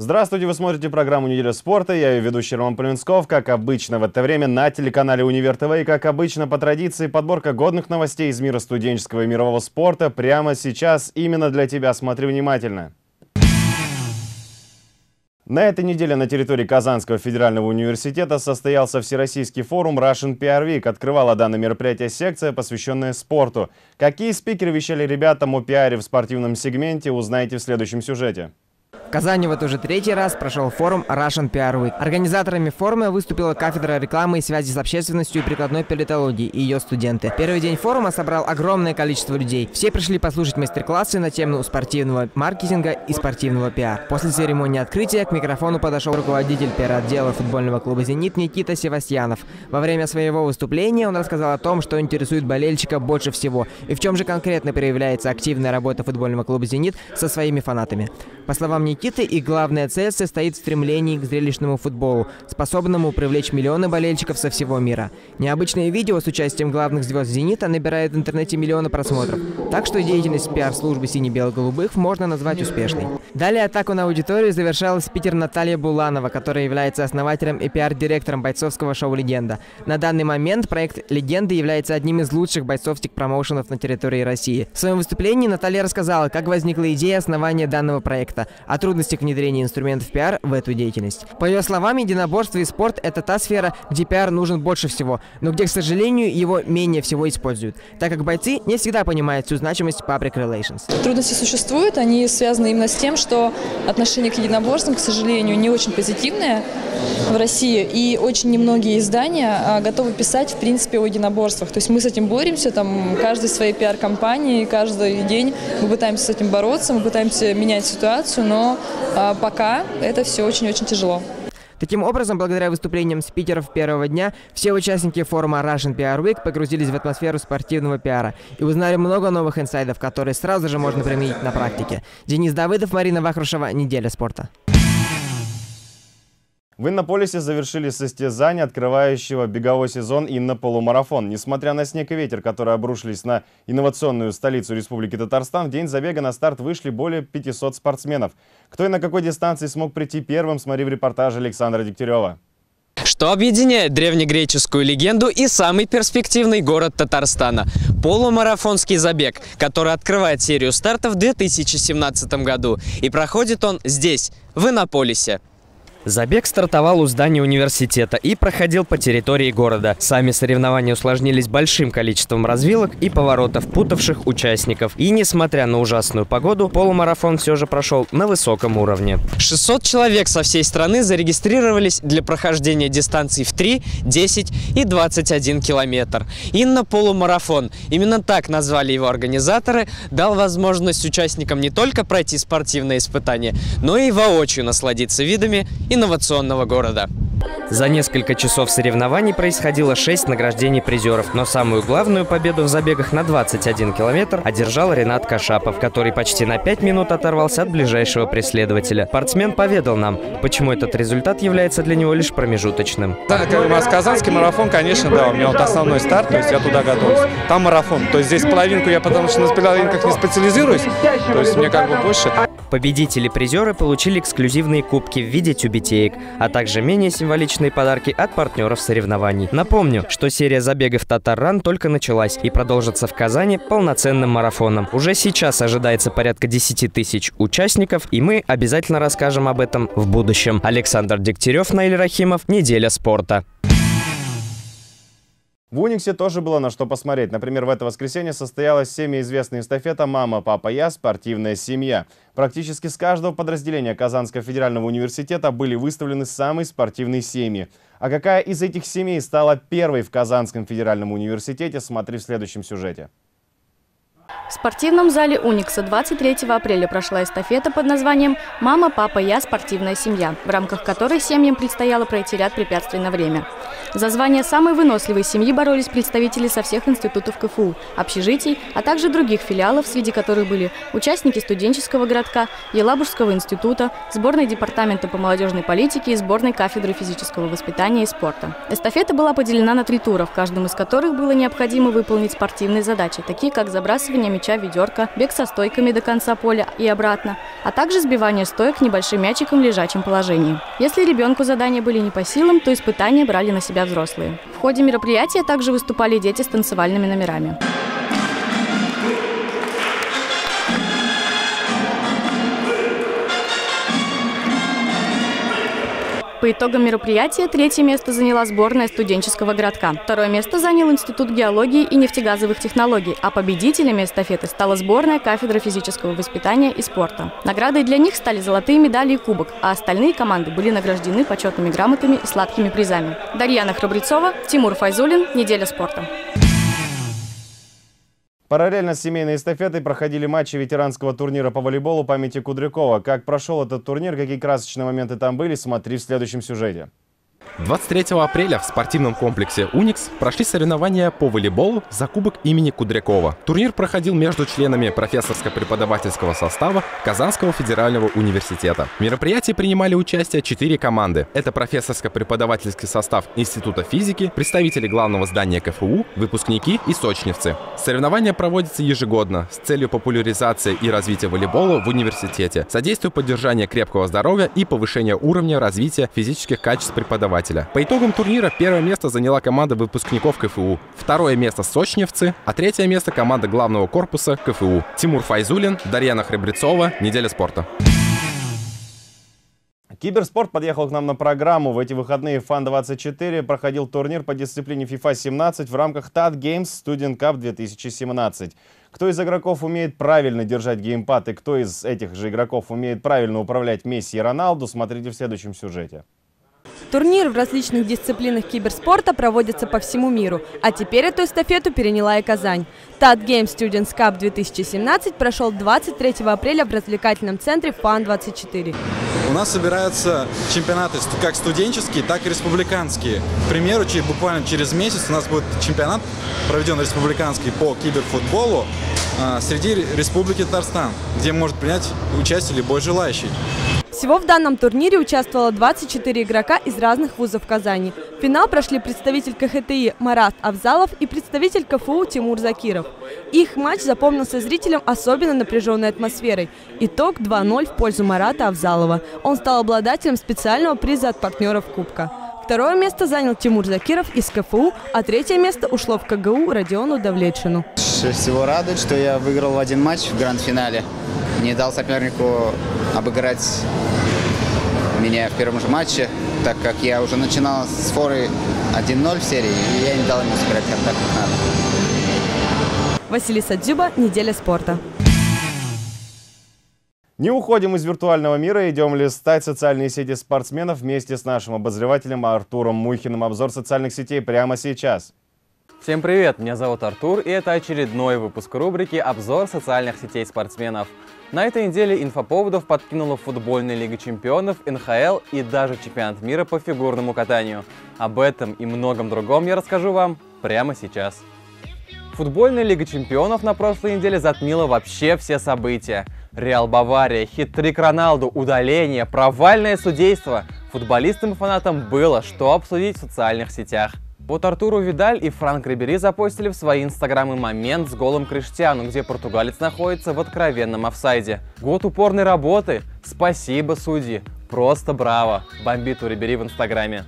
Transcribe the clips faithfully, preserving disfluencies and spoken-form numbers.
Здравствуйте, вы смотрите программу «Неделя спорта». Я ее ведущий Роман Полинсков. Как обычно, в это время на телеканале Универ ТВ. И как обычно, по традиции, подборка годных новостей из мира студенческого и мирового спорта прямо сейчас именно для тебя. Смотри внимательно. На этой неделе на территории Казанского федерального университета состоялся всероссийский форум Russian пи ар Week. Открывала данное мероприятие секция, посвященная спорту. Какие спикеры вещали ребятам о пиаре в спортивном сегменте, узнаете в следующем сюжете. В Казани вот уже третий раз прошел форум Russian пи ар Week. Организаторами форума выступила кафедра рекламы и связи с общественностью и прикладной политологии и ее студенты. Первый день форума собрал огромное количество людей. Все пришли послушать мастер-классы на тему спортивного маркетинга и спортивного пиар. После церемонии открытия к микрофону подошел руководитель пиар-отдела футбольного клуба «Зенит» Никита Севастьянов. Во время своего выступления он рассказал о том, что интересует болельщика больше всего и в чем же конкретно проявляется активная работа футбольного клуба «Зенит» со своими фанатами. По словам Никиты, Никиты и главная цель состоит в стремлении к зрелищному футболу, способному привлечь миллионы болельщиков со всего мира. Необычное видео с участием главных звезд «Зенита» набирает в интернете миллионы просмотров, так что деятельность пиар-службы сине-бело-голубых можно назвать успешной. Далее атаку на аудиторию завершала спикер Наталья Буланова, которая является основателем и пиар-директором бойцовского шоу «Легенда». На данный момент проект «Легенда» является одним из лучших бойцовских промоушенов на территории России. В своем выступлении Наталья рассказала, как возникла идея основания данного проекта, а трудности к внедрению инструментов пиар в эту деятельность. По ее словам, единоборство и спорт – это та сфера, где пиар нужен больше всего, но где, к сожалению, его менее всего используют, так как бойцы не всегда понимают всю значимость public relations. Трудности существуют, они связаны именно с тем, что отношение к единоборствам, к сожалению, не очень позитивное в России, и очень немногие издания готовы писать, в принципе, о единоборствах. То есть мы с этим боремся, там, каждый своей пиар-компании, каждый день мы пытаемся с этим бороться, мы пытаемся менять ситуацию, но пока это все очень-очень тяжело. Таким образом, благодаря выступлениям спикеров первого дня, все участники форума Russian пи ар Week погрузились в атмосферу спортивного пиара и узнали много новых инсайдов, которые сразу же можно применить на практике. Денис Давыдов, Марина Вахрушева, «Неделя спорта». В Иннополисе завершили состязания, открывающего беговой сезон иннополумарафон. Несмотря на снег и ветер, которые обрушились на инновационную столицу Республики Татарстан, в день забега на старт вышли более пятисот спортсменов. Кто и на какой дистанции смог прийти первым, смотри в репортаже Александра Дегтярева. Что объединяет древнегреческую легенду и самый перспективный город Татарстана? Полумарафонский забег, который открывает серию стартов в две тысячи семнадцатом году. И проходит он здесь, в Иннополисе. Забег стартовал у здания университета и проходил по территории города. Сами соревнования усложнились большим количеством развилок и поворотов, путавших участников. И несмотря на ужасную погоду, полумарафон все же прошел на высоком уровне. шестьсот человек со всей страны зарегистрировались для прохождения дистанций в три, десять и двадцать один километр. Иннополумарафон, именно так назвали его организаторы, дал возможность участникам не только пройти спортивные испытания, но и воочию насладиться видами инновационного города. За несколько часов соревнований происходило шесть награждений призеров, но самую главную победу в забегах на двадцать один километр одержал Ренат Кашапов, который почти на пять минут оторвался от ближайшего преследователя. Спортсмен поведал нам, почему этот результат является для него лишь промежуточным. Да, как у нас казанский марафон, конечно, да, у меня вот основной старт, то есть я туда готовлюсь. Там марафон, то есть здесь половинку я, потому что на половинках не специализируюсь, то есть мне как бы больше. Победители-призеры получили эксклюзивные кубки в виде тюбетеек, а также менее символичные подарки от партнеров соревнований. Напомню, что серия забегов «Татар-ран» только началась и продолжится в Казани полноценным марафоном. Уже сейчас ожидается порядка десяти тысяч участников, и мы обязательно расскажем об этом в будущем. Александр Дегтярев, Наиль Рахимов, «Неделя спорта». В Униксе тоже было на что посмотреть. Например, в это воскресенье состоялась семиизвестная эстафета «Мама, папа, я. Спортивная семья». Практически с каждого подразделения Казанского федерального университета были выставлены самые спортивные семьи. А какая из этих семей стала первой в Казанском федеральном университете, смотри в следующем сюжете. В спортивном зале «Уникса» двадцать третьего апреля прошла эстафета под названием «Мама, папа, я. Спортивная семья», в рамках которой семьям предстояло пройти ряд препятствий на время. За звание самой выносливой семьи боролись представители со всех институтов КФУ, общежитий, а также других филиалов, среди которых были участники студенческого городка, Елабужского института, сборной департамента по молодежной политике и сборной кафедры физического воспитания и спорта. Эстафета была поделена на три тура, в каждом из которых было необходимо выполнить спортивные задачи, такие как забрасывание мяча, мяча ведерко, бег со стойками до конца поля и обратно, а также сбивание стоек небольшим мячиком в лежачем положении. Если ребенку задания были не по силам, то испытания брали на себя взрослые. В ходе мероприятия также выступали дети с танцевальными номерами. По итогам мероприятия третье место заняла сборная студенческого городка. Второе место занял Институт геологии и нефтегазовых технологий, а победителями эстафеты стала сборная кафедры физического воспитания и спорта. Наградой для них стали золотые медали и кубок, а остальные команды были награждены почетными грамотами и сладкими призами. Дарьяна Храбрецова, Тимур Файзулин, «Неделя спорта». Параллельно с семейной эстафетой проходили матчи ветеранского турнира по волейболу памяти Кудрякова. Как прошел этот турнир, какие красочные моменты там были, смотри в следующем сюжете. двадцать третьего апреля в спортивном комплексе «Уникс» прошли соревнования по волейболу за кубок имени Кудрякова. Турнир проходил между членами профессорско-преподавательского состава Казанского федерального университета. В мероприятии принимали участие четыре команды. Это профессорско-преподавательский состав Института физики, представители главного здания КФУ, выпускники и сочневцы. Соревнования проводятся ежегодно с целью популяризации и развития волейбола в университете, содействуя поддержанию крепкого здоровья и повышения уровня развития физических качеств преподавателя. По итогам турнира первое место заняла команда выпускников КФУ, второе место – сочневцы, а третье место – команда главного корпуса КФУ. Тимур Файзулин, Дарьяна Храбрецова, «Неделя спорта». Киберспорт подъехал к нам на программу. В эти выходные фан двадцать четыре проходил турнир по дисциплине фифа семнадцать в рамках тад Games Student Cup две тысячи семнадцать. Кто из игроков умеет правильно держать геймпад и кто из этих же игроков умеет правильно управлять Месси и Роналду, смотрите в следующем сюжете. Турнир в различных дисциплинах киберспорта проводится по всему миру. А теперь эту эстафету переняла и Казань. тад Games Student Cup две тысячи семнадцать прошел двадцать третьего апреля в развлекательном центре фан двадцать четыре. У нас собираются чемпионаты как студенческие, так и республиканские. К примеру, буквально через месяц у нас будет чемпионат, проведен республиканский по киберфутболу среди Республики Татарстан, где может принять участие любой желающий. Всего в данном турнире участвовало двадцать четыре игрока из разных вузов Казани. В финал прошли представитель ка ха тэ и Марат Авзалов и представитель ка эф у Тимур Закиров. Их матч запомнился зрителям особенно напряженной атмосферой. Итог два ноль в пользу Марата Авзалова. Он стал обладателем специального приза от партнеров Кубка. Второе место занял Тимур Закиров из ка эф у, а третье место ушло в ка гэ у Родиону Давлетшину. Всего радует, что я выиграл в один матч в гранд-финале. Не дал сопернику обыграть меня в первом же матче, так как я уже начинал с форы один ноль в серии, и я не дал ему сыграть так, как надо. Василиса Дзюба, «Неделя спорта». Не уходим из виртуального мира, идем листать социальные сети спортсменов вместе с нашим обозревателем Артуром Мухиным. Обзор социальных сетей прямо сейчас. Всем привет, меня зовут Артур, и это очередной выпуск рубрики «Обзор социальных сетей спортсменов». На этой неделе инфоповодов подкинула футбольная лига чемпионов, эн ха эл и даже чемпионат мира по фигурному катанию. Об этом и многом другом я расскажу вам прямо сейчас. Футбольная лига чемпионов на прошлой неделе затмила вообще все события. Реал Бавария, хит-трик Роналду, удаление, провальное судейство. Футболистам и фанатам было что обсудить в социальных сетях. Вот Артуру Видаль и Франк Рибери запостили в свои инстаграмы момент с голом Криштиану, где португалец находится в откровенном офсайде. Год упорной работы. Спасибо, судьи. Просто браво. Бомбит у Рибери в инстаграме.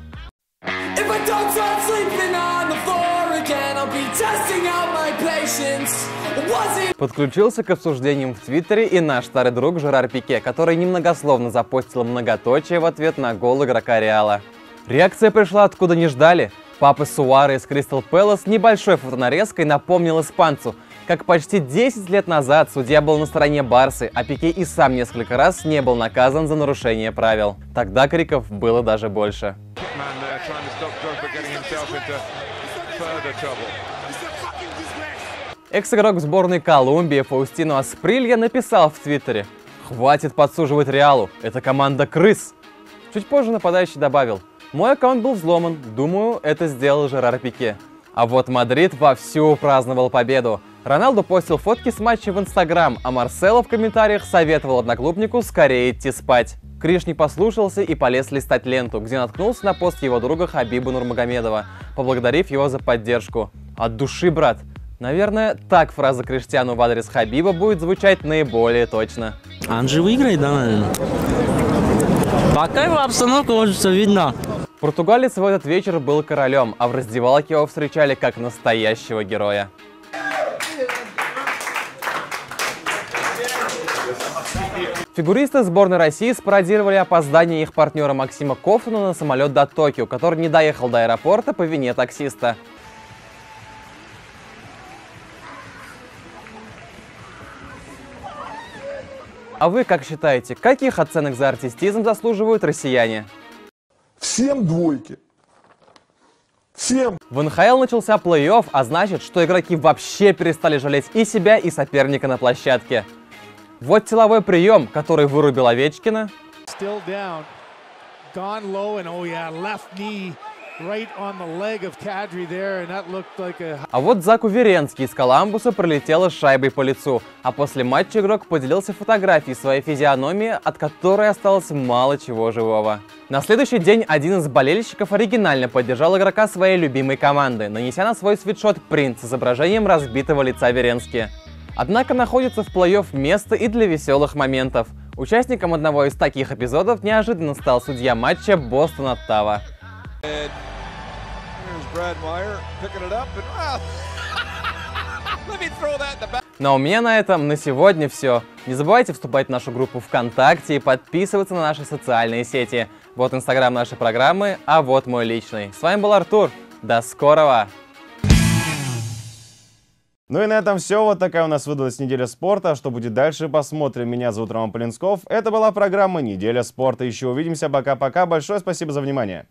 Подключился к обсуждениям в Твиттере и наш старый друг Жерар Пике, который немногословно запостил многоточие в ответ на гол игрока Реала. Реакция пришла откуда не ждали. Папа Суаро из Кристал Пэлас небольшой фотонарезкой напомнил испанцу, как почти десять лет назад судья был на стороне Барсы, а Пике и сам несколько раз не был наказан за нарушение правил. Тогда криков было даже больше. Экс-игрок сборной Колумбии Фаустино Асприлья написал в Твиттере: «Хватит подсуживать Реалу, это команда крыс». Чуть позже нападающий добавил: «Мой аккаунт был взломан. Думаю, это сделал Жерар Пике». А вот Мадрид вовсю праздновал победу. Роналду постил фотки с матча в Инстаграм, а Марсело в комментариях советовал одноклубнику скорее идти спать. Криш не послушался и полез листать ленту, где наткнулся на пост его друга Хабиба Нурмагомедова, поблагодарив его за поддержку. «От души, брат! Наверное, так фраза Криштиану в адрес Хабиба будет звучать наиболее точно. Анжи выиграет, да, наверное? Пока его обстановка ложится видна. Португалец в этот вечер был королем, а в раздевалке его встречали как настоящего героя. Фигуристы сборной России спародировали опоздание их партнера Максима Кофтуна на самолет до Токио, который не доехал до аэропорта по вине таксиста. А вы как считаете, каких оценок за артистизм заслуживают россияне? Всем двойки. Всем. В эн ха эл начался плей-офф, а значит, что игроки вообще перестали жалеть и себя, и соперника на площадке. Вот силовой прием, который вырубил Овечкина. А вот Заку Веренский из Коламбуса пролетела шайбой по лицу, а после матча игрок поделился фотографией своей физиономии, от которой осталось мало чего живого. На следующий день один из болельщиков оригинально поддержал игрока своей любимой команды, нанеся на свой свитшот принт с изображением разбитого лица Веренски. Однако находится в плей-офф место и для веселых моментов. Участником одного из таких эпизодов неожиданно стал судья матча Бостон-Оттава. Но у меня на этом на сегодня все. Не забывайте вступать в нашу группу ВКонтакте и подписываться на наши социальные сети. Вот инстаграм нашей программы, а вот мой личный. С вами был Артур. До скорого! Ну и на этом все. Вот такая у нас выдалась неделя спорта. Что будет дальше, посмотрим. Меня зовут Роман Полинсков. Это была программа «Неделя спорта». Еще увидимся. Пока-пока. Большое спасибо за внимание.